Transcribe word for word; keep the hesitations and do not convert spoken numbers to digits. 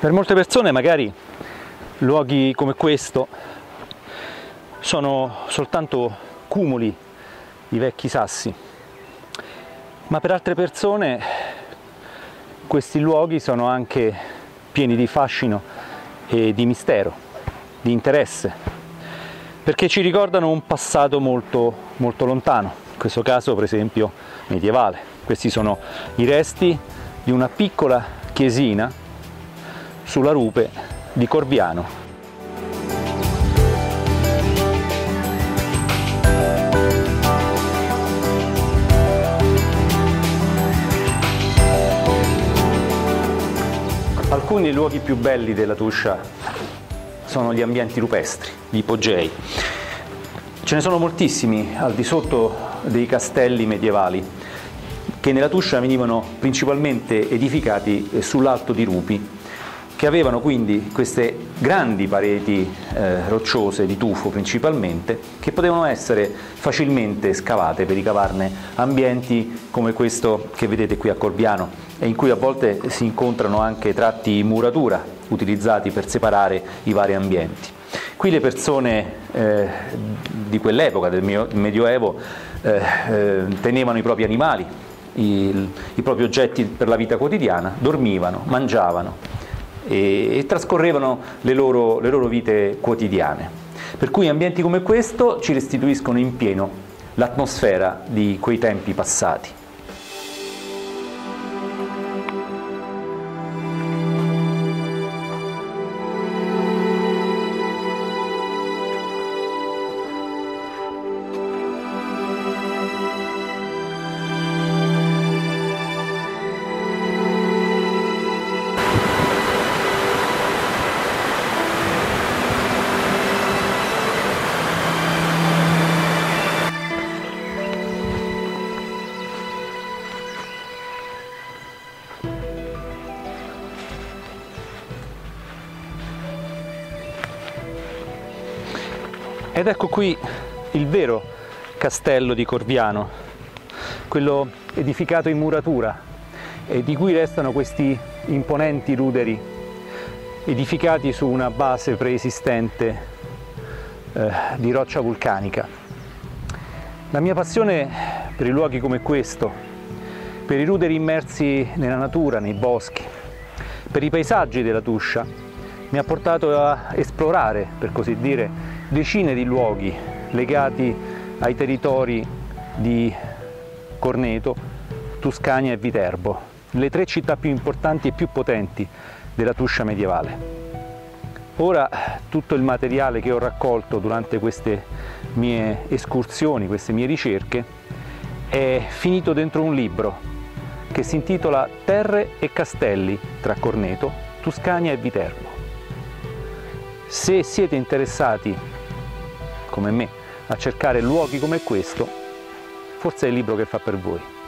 Per molte persone magari luoghi come questo sono soltanto cumuli di vecchi sassi, ma per altre persone questi luoghi sono anche pieni di fascino e di mistero, di interesse, perché ci ricordano un passato molto, molto lontano, in questo caso per esempio medievale. Questi sono i resti di una piccola chiesina sulla rupe di Corviano. Alcuni dei luoghi più belli della Tuscia sono gli ambienti rupestri, gli ipogei. Ce ne sono moltissimi al di sotto dei castelli medievali, che nella Tuscia venivano principalmente edificati sull'alto di rupi, che avevano quindi queste grandi pareti eh, rocciose, di tufo principalmente, che potevano essere facilmente scavate per ricavarne ambienti come questo che vedete qui a Corviano, e in cui a volte si incontrano anche tratti in muratura utilizzati per separare i vari ambienti. Qui le persone eh, di quell'epoca, del Medioevo, eh, eh, tenevano i propri animali, i, i propri oggetti per la vita quotidiana, dormivano, mangiavano e, e trascorrevano le loro, le loro vite quotidiane. Per cui ambienti come questo ci restituiscono in pieno l'atmosfera di quei tempi passati. Ed ecco qui il vero castello di Corviano, quello edificato in muratura e di cui restano questi imponenti ruderi edificati su una base preesistente eh, di roccia vulcanica. La mia passione per i luoghi come questo, per i ruderi immersi nella natura, nei boschi, per i paesaggi della Tuscia, mi ha portato a esplorare, per così dire, decine di luoghi legati ai territori di Corneto, Tuscania e Viterbo, le tre città più importanti e più potenti della Tuscia medievale. Ora tutto il materiale che ho raccolto durante queste mie escursioni, queste mie ricerche, è finito dentro un libro che si intitola Terre e Castelli tra Corneto, Tuscania e Viterbo. Se siete interessati come me a cercare luoghi come questo, forse è il libro che fa per voi.